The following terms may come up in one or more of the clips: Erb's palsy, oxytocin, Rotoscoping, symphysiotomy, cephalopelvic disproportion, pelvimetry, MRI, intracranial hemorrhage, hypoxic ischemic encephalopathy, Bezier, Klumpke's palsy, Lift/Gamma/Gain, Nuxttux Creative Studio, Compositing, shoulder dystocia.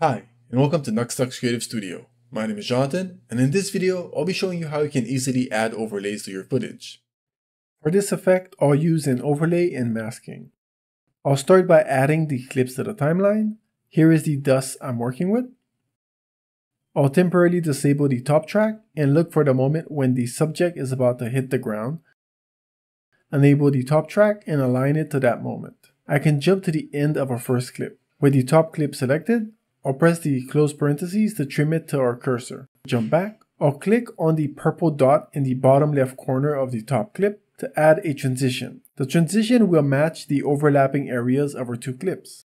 Hi, and welcome to Nuxttux Creative Studio. My name is Jonathan, and in this video, I'll be showing you how you can easily add overlays to your footage. For this effect, I'll use an overlay and masking. I'll start by adding the clips to the timeline. Here is the dust I'm working with. I'll temporarily disable the top track and look for the moment when the subject is about to hit the ground. Enable the top track and align it to that moment. I can jump to the end of our first clip. With the top clip selected, I'll press the close parentheses to trim it to our cursor. Jump back, I'll click on the purple dot in the bottom left corner of the top clip to add a transition. The transition will match the overlapping areas of our two clips.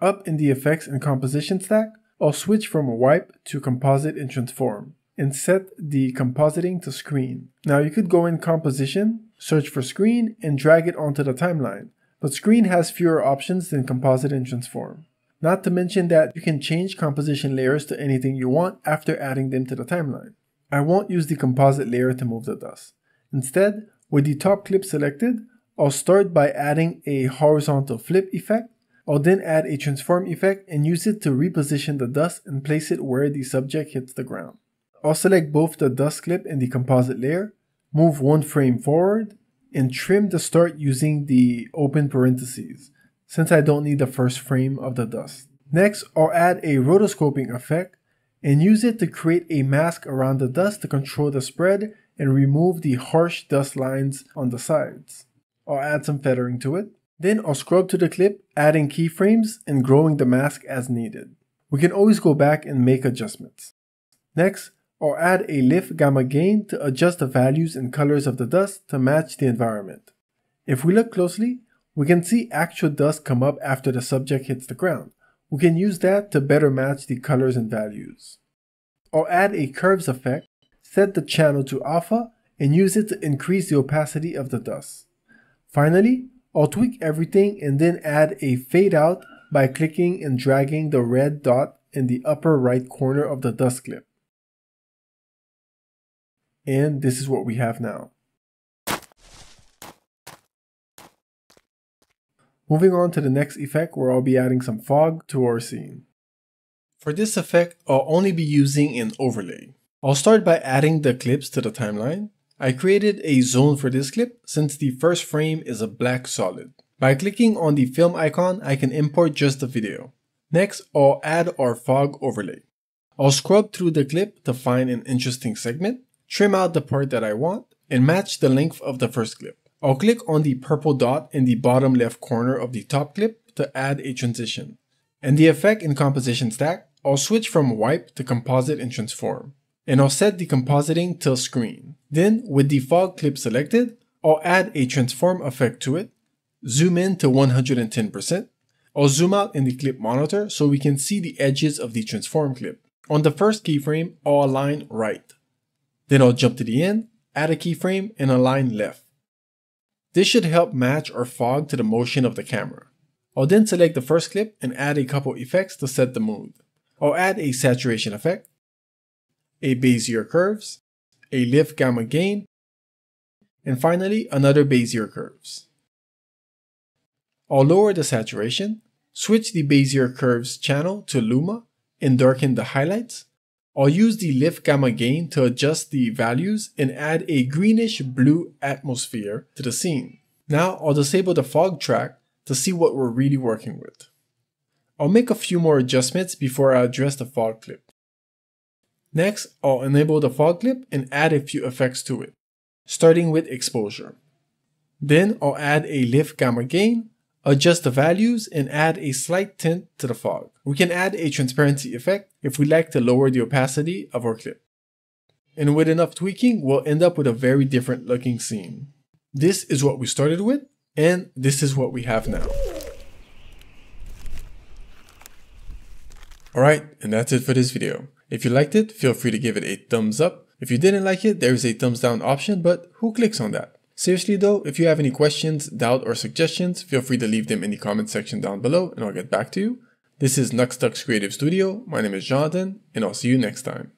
Up in the Effects and Composition stack, I'll switch from Wipe to Composite and Transform and set the compositing to Screen. Now you could go in Composition, search for Screen, and drag it onto the timeline, but Screen has fewer options than Composite and Transform. Not to mention that you can change composition layers to anything you want after adding them to the timeline. I won't use the composite layer to move the dust. Instead, with the top clip selected, I'll start by adding a horizontal flip effect. I'll then add a transform effect and use it to reposition the dust and place it where the subject hits the ground. I'll select both the dust clip and the composite layer, move one frame forward, and trim the start using the open parentheses, since I don't need the first frame of the dust. Next, I'll add a rotoscoping effect and use it to create a mask around the dust to control the spread and remove the harsh dust lines on the sides. I'll add some feathering to it. Then I'll scrub to the clip, adding keyframes and growing the mask as needed. We can always go back and make adjustments. Next, I'll add a lift gamma gain to adjust the values and colors of the dust to match the environment. If we look closely, we can see actual dust come up after the subject hits the ground. We can use that to better match the colors and values. I'll add a curves effect, set the channel to alpha, and use it to increase the opacity of the dust. Finally, I'll tweak everything and then add a fade out by clicking and dragging the red dot in the upper right corner of the dust clip. And this is what we have now. Moving on to the next effect, where I'll be adding some fog to our scene. For this effect, I'll only be using an overlay. I'll start by adding the clips to the timeline. I created a zone for this clip since the first frame is a black solid. By clicking on the film icon, I can import just the video. Next, I'll add our fog overlay. I'll scrub through the clip to find an interesting segment, trim out the part that I want, and match the length of the first clip. I'll click on the purple dot in the bottom left corner of the top clip to add a transition. In the Effect and Composition stack, I'll switch from Wipe to Composite and Transform, and I'll set the compositing to Screen. Then, with the fog clip selected, I'll add a transform effect to it, zoom in to 110%. I'll zoom out in the clip monitor so we can see the edges of the transform clip. On the first keyframe, I'll align right. Then I'll jump to the end, add a keyframe, and align left. This should help match our fog to the motion of the camera. I'll then select the first clip and add a couple effects to set the mood. I'll add a saturation effect, a Bezier curves, a lift gamma gain, and finally another Bezier curves. I'll lower the saturation, switch the Bezier curves channel to Luma, and darken the highlights. I'll use the lift gamma gain to adjust the values and add a greenish blue atmosphere to the scene. Now I'll disable the fog track to see what we're really working with. I'll make a few more adjustments before I address the fog clip. Next, I'll enable the fog clip and add a few effects to it, starting with exposure. Then I'll add a lift gamma gain, adjust the values, and add a slight tint to the fog. We can add a transparency effect if we like to lower the opacity of our clip. And with enough tweaking, we'll end up with a very different looking scene. This is what we started with, and this is what we have now. Alright, and that's it for this video. If you liked it, feel free to give it a thumbs up. If you didn't like it, there is a thumbs down option, but who clicks on that? Seriously though, if you have any questions, doubt, or suggestions, feel free to leave them in the comment section down below and I'll get back to you. This is Nuxttux Creative Studio, my name is Jonathan, and I'll see you next time.